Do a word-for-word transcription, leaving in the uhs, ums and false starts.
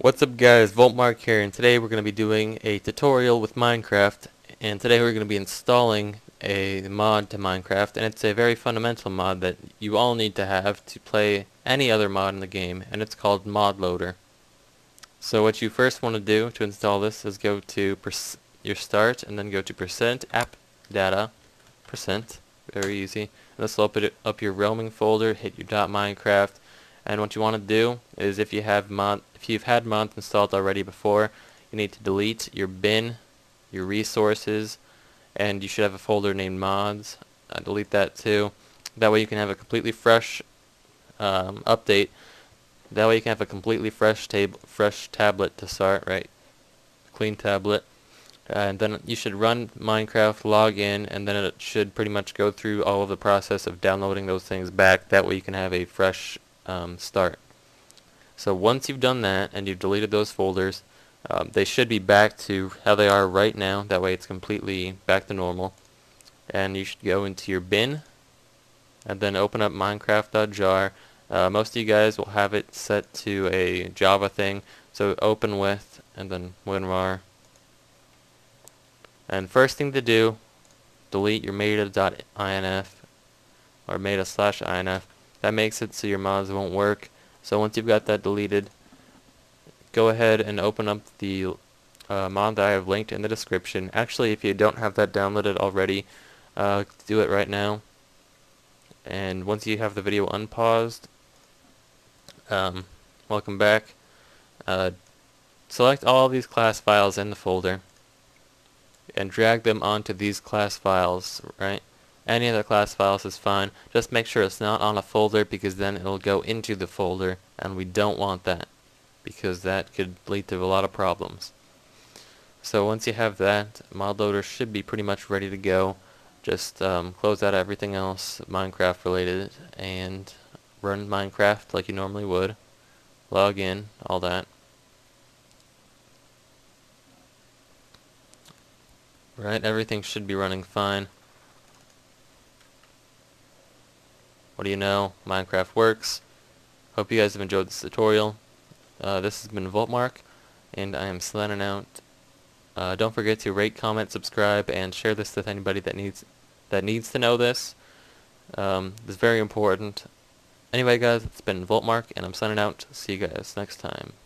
What's up guys, Voltmark here, and today we're going to be doing a tutorial with Minecraft, and today we're going to be installing a mod to Minecraft, and it's a very fundamental mod that you all need to have to play any other mod in the game, and it's called Mod Loader. So what you first want to do to install this is go to your start and then go to percent app data percent, very easy, and this will open up your roaming folder, hit your .minecraft. And what you want to do is, if you have mod, if you've had mods installed already before, you need to delete your bin, your resources, and you should have a folder named mods. Uh, delete that too. That way you can have a completely fresh um, update. That way you can have a completely fresh tab, fresh tablet to start, right? Clean tablet. Uh, and then you should run Minecraft, log in, and then it should pretty much go through all of the process of downloading those things back. That way you can have a fresh Um, start. So once you've done that and you've deleted those folders, um, they should be back to how they are right now. That way it's completely back to normal. And you should go into your bin and then open up minecraft.jar. Uh, most of you guys will have it set to a Java thing, so open with and then WinRAR. And first thing to do, delete your meta.inf or meta slash inf. That makes it so your mods won't work. So once you've got that deleted, go ahead and open up the uh, mod that I have linked in the description. Actually, if you don't have that downloaded already, uh, do it right now. And once you have the video unpaused, um, welcome back. Uh, select all these class files in the folder and drag them onto these class files, right? Any other class files is fine. Just make sure it's not on a folder, because then it'll go into the folder, and we don't want that, because that could lead to a lot of problems. So once you have that, Mod Loader should be pretty much ready to go. Just um, close out everything else Minecraft related and run Minecraft like you normally would. Log in, all that. Right, everything should be running fine. What do you know? Minecraft works. Hope you guys have enjoyed this tutorial. Uh, this has been Voltmark, and I am signing out. Uh, don't forget to rate, comment, subscribe, and share this with anybody that needs that needs to know this. Um, it's very important. Anyway, guys, it's been Voltmark, and I'm signing out. See you guys next time.